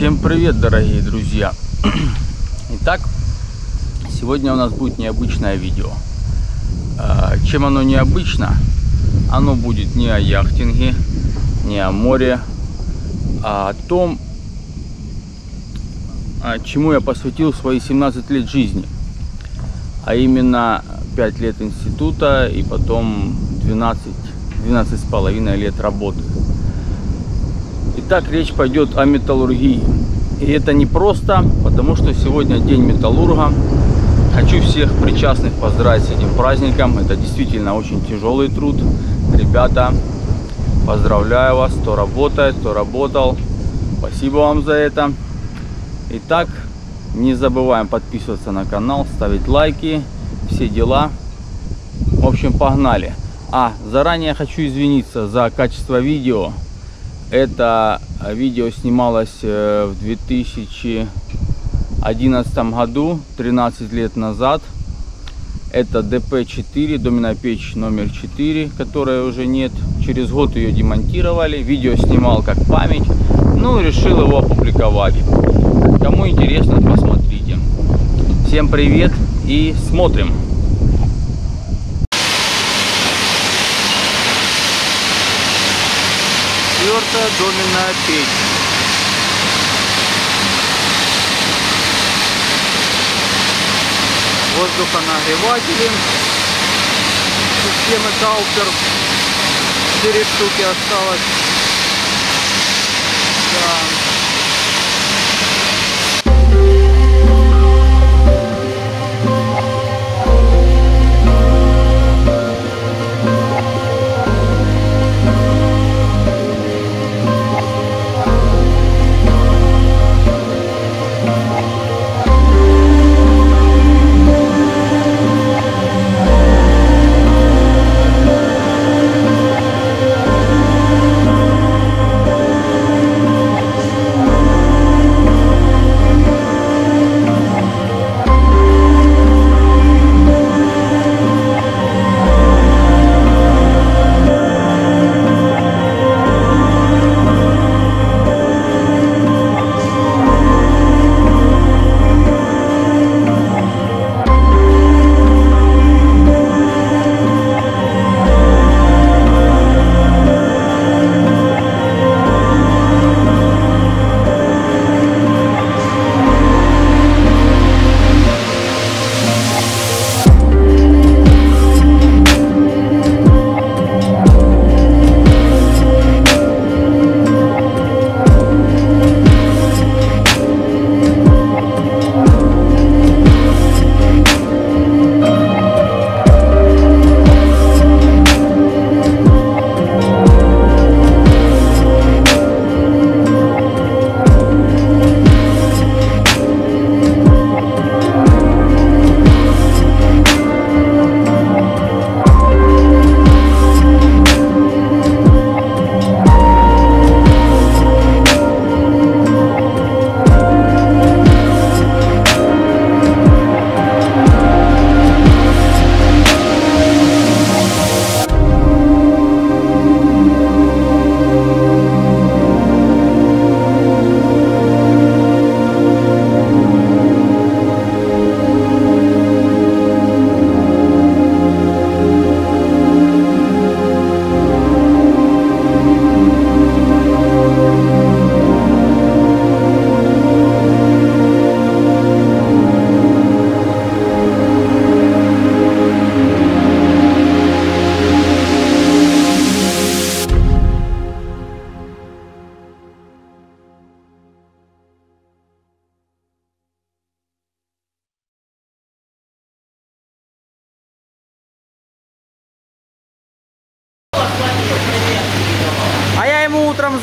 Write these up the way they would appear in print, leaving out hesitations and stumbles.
Всем привет, дорогие друзья! Итак, сегодня у нас будет необычное видео. Чем оно необычно? Оно будет не о яхтинге, не о море, а о том, чему я посвятил свои 17 лет жизни. А именно 5 лет института и потом 12,5 лет работы. Итак, речь пойдет о металлургии. И это не просто, потому что сегодня день металлурга. Хочу всех причастных поздравить с этим праздником. Это действительно очень тяжелый труд. Ребята, поздравляю вас, кто работает, кто работал. Спасибо вам за это. Итак, не забываем подписываться на канал, ставить лайки, все дела. В общем, погнали. Заранее хочу извиниться за качество видео. Это видео снималось в 2011 году, 13 лет назад. Это ДП-4, доменная печь номер 4, которой уже нет. Через год ее демонтировали. Видео снимал как память, ну, решил его опубликовать. Кому интересно, посмотрите. Всем привет и смотрим. Доменная печь. Воздухонагреватели. Системы Таутер. 4 штуки осталось. Да.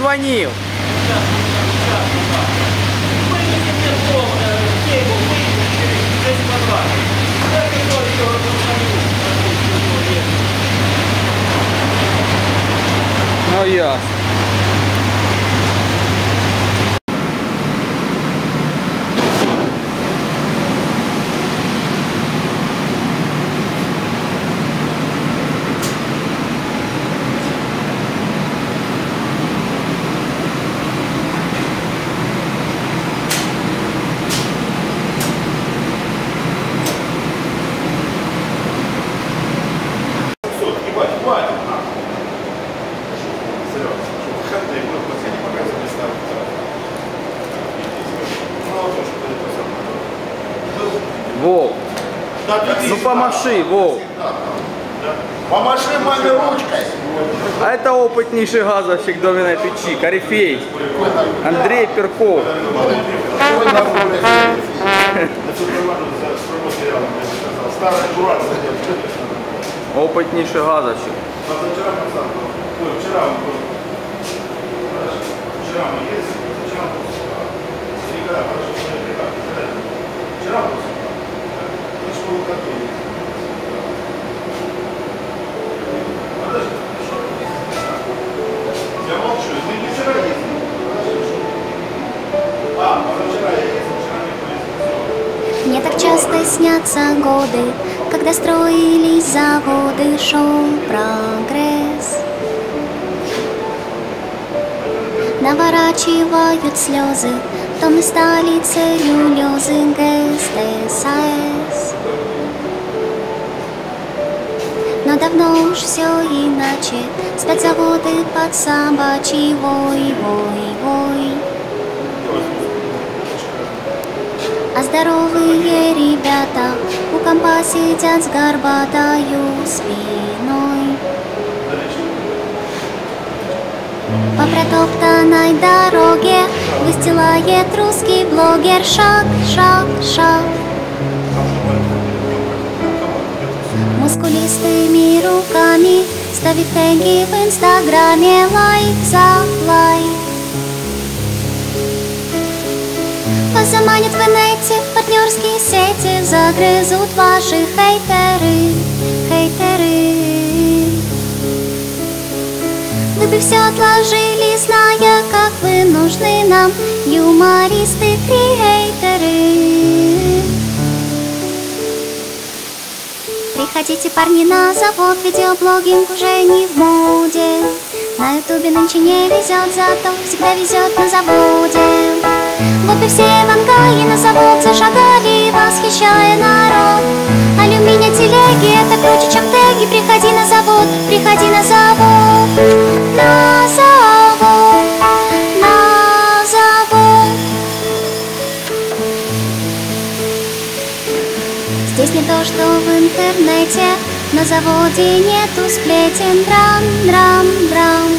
Звонил. Ну ясно. Ну помаши, Вов. Помаши маме ручкой. А это опытнейший газовщик Домина печи, корифей. Андрей Перков. Опытнейший газовщик. Мне так часто снятся годы, когда строились заводы, шел прогресс. Наворачивают слезы, то мы стали целью лёзы ГСТС. Но давно уж все иначе, спецзаводы под собачий вой-вой-вой. А здоровые ребята у компа сидят с горбатою спиной. По протоптанной дороге выстилает русский блогер шаг, шаг, шаг. Мускулистыми руками ставит теги в инстаграме, лайк за лайк. Вас заманят в инете, в партнерские сети загрызут ваши хейтеры, хейтеры. Вы бы все отложили, зная, как вы нужны нам, юмористы, креаторы. Приходите, парни, на завод, видеоблогинг уже не в моде. На ютубе нынче не везет, зато всегда везет на заводе. Вот и все вангаи на завод зашагали, восхищая народ. Алюминия телеги, это круче, чем теги, приходи на завод, приходи на завод. На завод, на завод. Здесь не то, что в интернете, на заводе нету сплетен. Драм-драм-драм.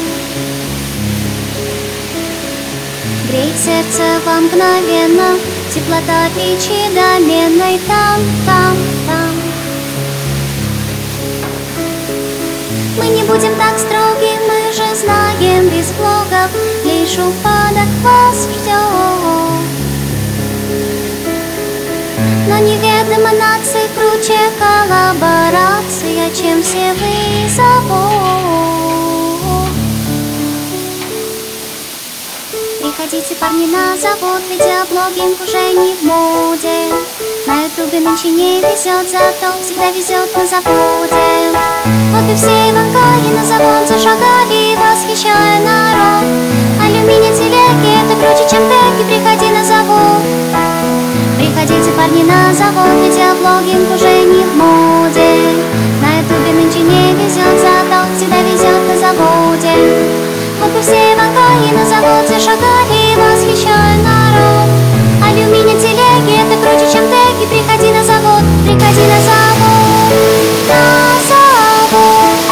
Греет сердце вам мгновенно теплота печи доменной. Там-там-там. Мы не будем так строги, мы же знаем, без блогов лишь упадок вас ждет. Но неведомо нации круче коллаборация, чем все вы завод. Приходите, парни, на завод, видеоблогинг уже не в моде. На ютубе нынче не везет, зато всегда везет на заводе. Вот и все вангаи на завод зашагали, восхищая народ. Алюминия телеги, это круче, чем теги, приходи на завод. Приходите, парни, на завод, видеоблогинг уже не в моде. На ютубе нынче не везет, зато всегда везет на заводе. Вот и все вангаи на завод зашагали, восхищая народ. Алюминия телеги, это круче, чем теги, приходи на завод, приходи на завод, на завод, на завод. Футлярчик.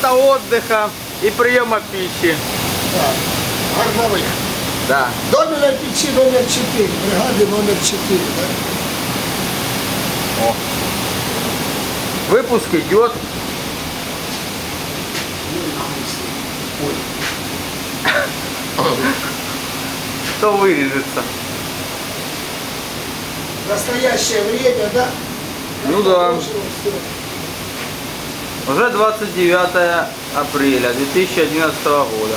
комната отдыха и приема пищи. Да. Горновых. Да. Домера печи номер 4, бригады номер 4. Да? О. Выпуск идет. Что вырежется? Настоящее время, да? Ну да. Уже 29 апреля 2011 года.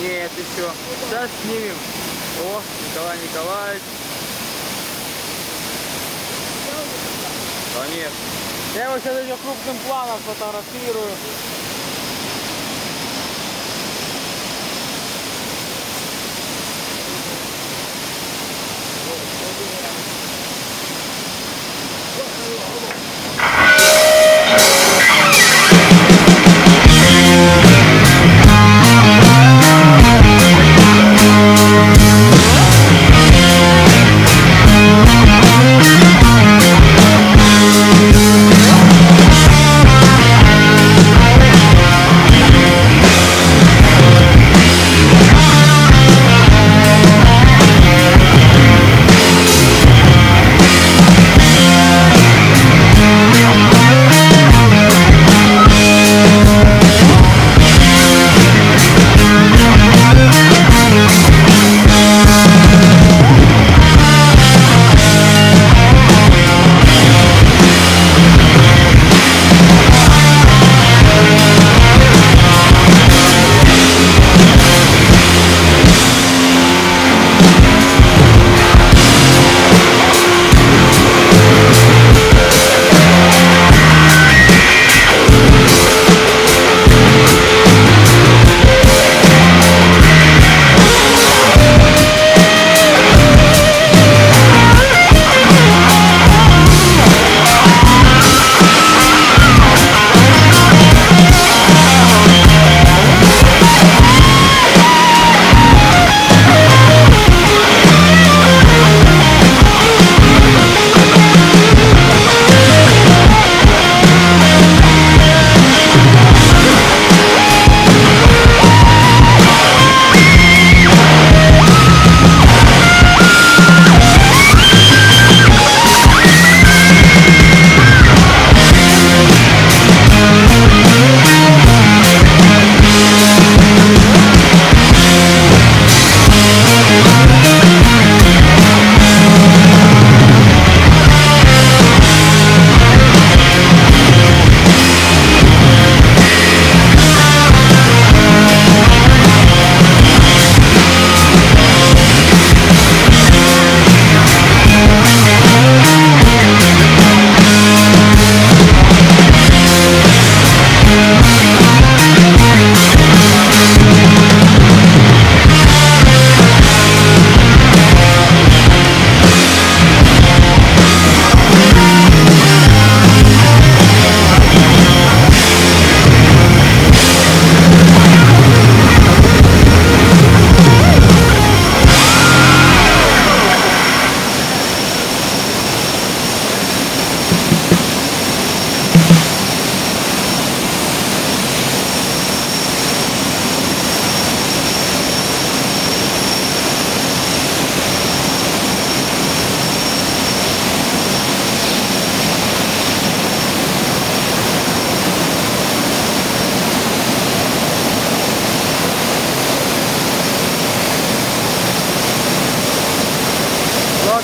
Нет, еще. Сейчас снимем. О, Николай Николаевич. Конечно. Я его сейчас еще крупным планом фотографирую.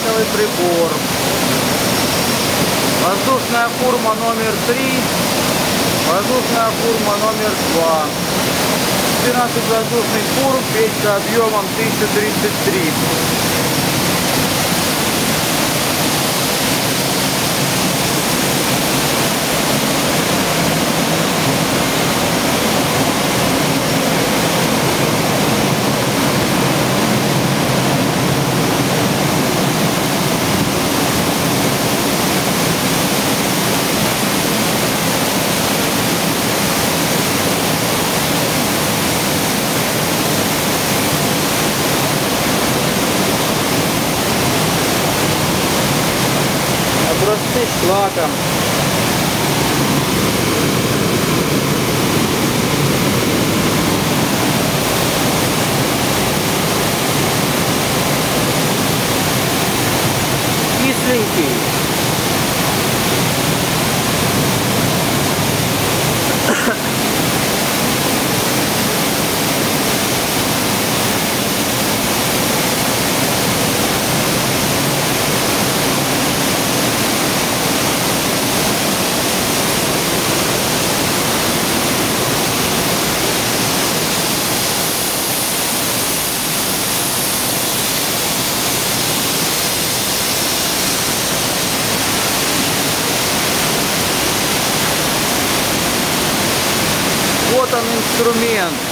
платиновый прибор. Воздушная фурма номер 3, воздушная фурма номер 2. 12 воздушных фур, печка объемом 1033. Шлаком. Кисленький. Инструмент